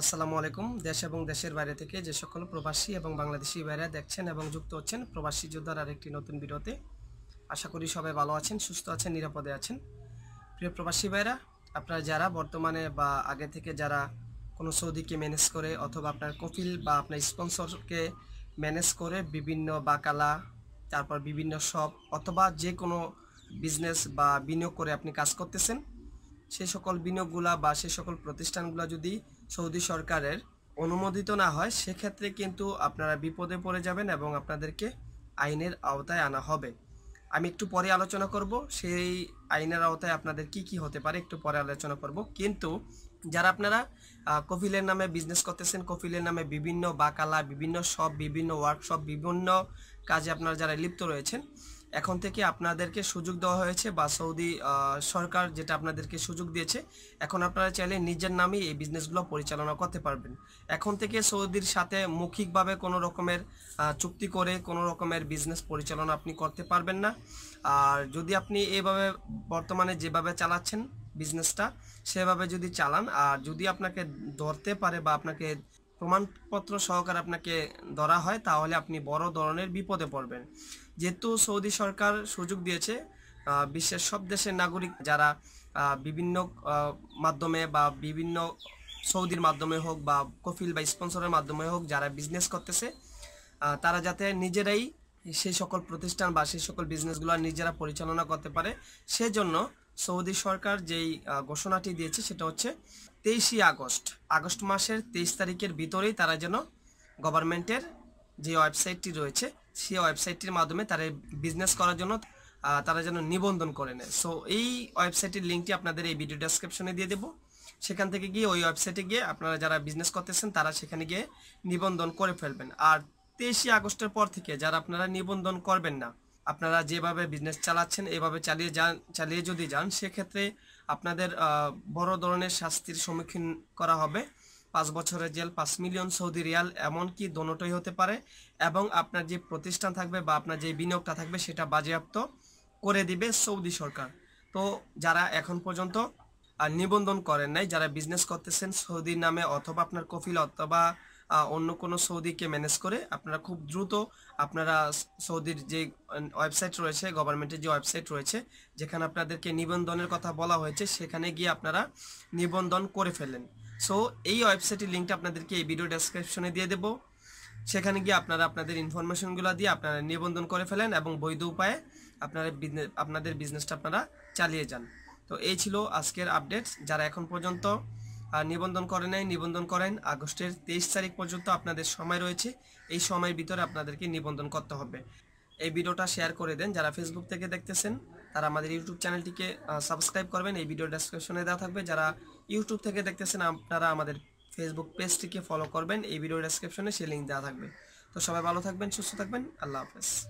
আসসালামু আলাইকুম দেশ এবং দেশের বাইরে থেকে যে সকল প্রবাসী এবং বাংলাদেশী ভাইরা দেখছেন এবং যুক্ত হচ্ছেন প্রবাসী যোদ্ধার আরেকটি নতুন ভিডিওতে আশা করি সবাই ভালো আছেন সুস্থ আছেন নিরাপদে আছেন প্রিয় প্রবাসী ভাইরা আপনারা যারা বর্তমানে বা আগে থেকে যারা কোনো সৌদিকে ম্যানেজ করে অথবা আপনার কফিল বা আপনার স্পন্সরকে ম্যানেজ করে বিভিন্ন বাকালা তারপর বিভিন্ন শপ অথবা যে কোনো বিজনেস বা বিনিয়োগ করে আপনি কাজ করতেছেন সেই সকল বিনিয়োগগুলা বা সেই সকল প্রতিষ্ঠানগুলা যদি সৌদি সরকারের অনুমোদিত না হয় সেই ক্ষেত্রে কিন্তু আপনারা বিপদে পড়ে যাবেন এবং আপনাদেরকে আইনের আওতায় আনা হবে আমি একটু পরে আলোচনা করব সেই আইনের আওতায় আপনাদের কি কি হতে পারে একটু পরে আলোচনা করব কিন্তু যারা আপনারা কফিলের নামে বিজনেস করতেছেন কফিলের নামে বিভিন্ন বাকালা বিভিন্ন শপ বিভিন্ন ওয়ার্কশপ বিভিন্ন কাজে আপনারা যারা লিপ্ত রয়েছেন এখন থেকে আপনাদেরকে সুযোগ দেওয়া হয়েছে বা সৌদি সরকার যেটা আপনাদেরকে সুযোগ দিয়েছে এখন আপনারা চাইলে নিজের নামে এই বিজনেসগুলো পরিচালনা করতে পারবেন এখন থেকে সৌদির সাথে মৌখিকভাবে কোনো রকমের চুক্তি করে কোনো রকমের বিজনেস পরিচালনা আপনি করতে পারবেন না আর যদি আপনি এইভাবে বর্তমানে যেভাবে চালাচ্ছেন বিজনেসটা সেভাবে যদি চালান আর যদি আপনাকে ধরতে পারে বা আপনাকে প্রমাণপত্র সহকারে আপনাকে ধরা হয় তাহলে আপনি বড় ধরনের বিপদে পড়বেন যেহেতু সৌদি সরকার সুযোগ দিয়েছে বিশ্বের সব দেশের নাগরিক যারা বিভিন্ন মাধ্যমে বা বিভিন্ন সৌদির মাধ্যমে হোক বা কফিল বা স্পন্সরের মাধ্যমে হোক যারা বিজনেস করতেছে তারা যাতে নিজেরাই সেই সকল প্রতিষ্ঠান বা সেই সকল বিজনেসগুলো নিজেরা পরিচালনা করতে পারে সেজন্য সৌদি সরকার যেই ঘোষণাটি দিয়েছে সেটা হচ্ছে 23 আগস্ট মাসের 23 তারিখের ভিতরেই তারা যেন গভর্নমেন্টের যে ওয়েবসাইটটি রয়েছে সেই ওয়েবসাইটটির মাধ্যমে তারা বিজনেস করার জন্য তারা যেন নিবন্ধন করে নেয় সো এই ওয়েবসাইটের লিঙ্কটি আপনাদের এই ভিডিও ডেসক্রিপশনে দিয়ে দেবো সেখান থেকে গিয়ে ওই ওয়েবসাইটে গিয়ে আপনারা যারা বিজনেস করতেছেন তারা সেখানে গিয়ে নিবন্ধন করে ফেলবেন আর 23 আগস্টের পর থেকে যারা আপনারা নিবন্ধন করবেন না আপনারা যেভাবে বিজনেস চালাচ্ছেন এভাবে চালিয়ে যদি যান সেক্ষেত্রে আপনাদের বড় ধরনের শাস্তির সম্মুখীন করা হবে 5 বছরের জেল 5 মিলিয়ন সৌদি রিয়াল এমনকি দোনোটাই হতে পারে এবং আপনার যে প্রতিষ্ঠান থাকবে বা আপনার যে বিনিয়োগটা থাকবে সেটা বাজেয়াপ্ত করে দিবে সৌদি সরকার তো যারা এখন পর্যন্ত নিবন্ধন করেন নাই যারা বিজনেস করতেছেন সৌদির নামে অথবা আপনার কফিল অথবা অন্য কোনো সৌদিকে ম্যানেজ করে আপনারা খুব দ্রুত আপনারা সৌদির যে ওয়েবসাইট রয়েছে গভর্নমেন্টের যে ওয়েবসাইট রয়েছে যেখানে আপনাদেরকে নিবন্ধনের কথা বলা হয়েছে সেখানে গিয়ে আপনারা নিবন্ধন করে ফেলেন সো এই ওয়েবসাইটের লিঙ্কটা আপনাদেরকে এই ভিডিও ডেসক্রিপশনে দিয়ে দেবো সেখানে গিয়ে আপনারা আপনাদের ইনফরমেশনগুলো দিয়ে আপনারা নিবন্ধন করে ফেলেন এবং বৈধ উপায়ে আপনারা আপনাদের বিজনেসটা আপনারা চালিয়ে যান তো এই ছিল আজকের আপডেট যারা এখন পর্যন্ত আর নিবন্ধন করেন নাই নিবন্ধন করেন আগস্টের 23 তারিখ পর্যন্ত আপনাদের সময় রয়েছে এই সময়ের ভিতরে আপনাদেরকে নিবন্ধন করতে হবে এই ভিডিওটা শেয়ার করে দেন যারা ফেসবুক থেকে দেখতেছেন তারা আমাদের ইউটিউব চ্যানেলটিকে সাবস্ক্রাইব করবেন এই ভিডিও ডেসক্রিপশনে দেওয়া থাকবে যারা ইউটিউব থেকে দেখতেছেন আপনারা আমাদের ফেসবুক পেজটিকে ফলো করবেন এই ভিডিও ডেসক্রিপশনে সেই লিঙ্ক দেওয়া থাকবে তো সবাই ভালো থাকবেন সুস্থ থাকবেন আল্লাহ হাফেজ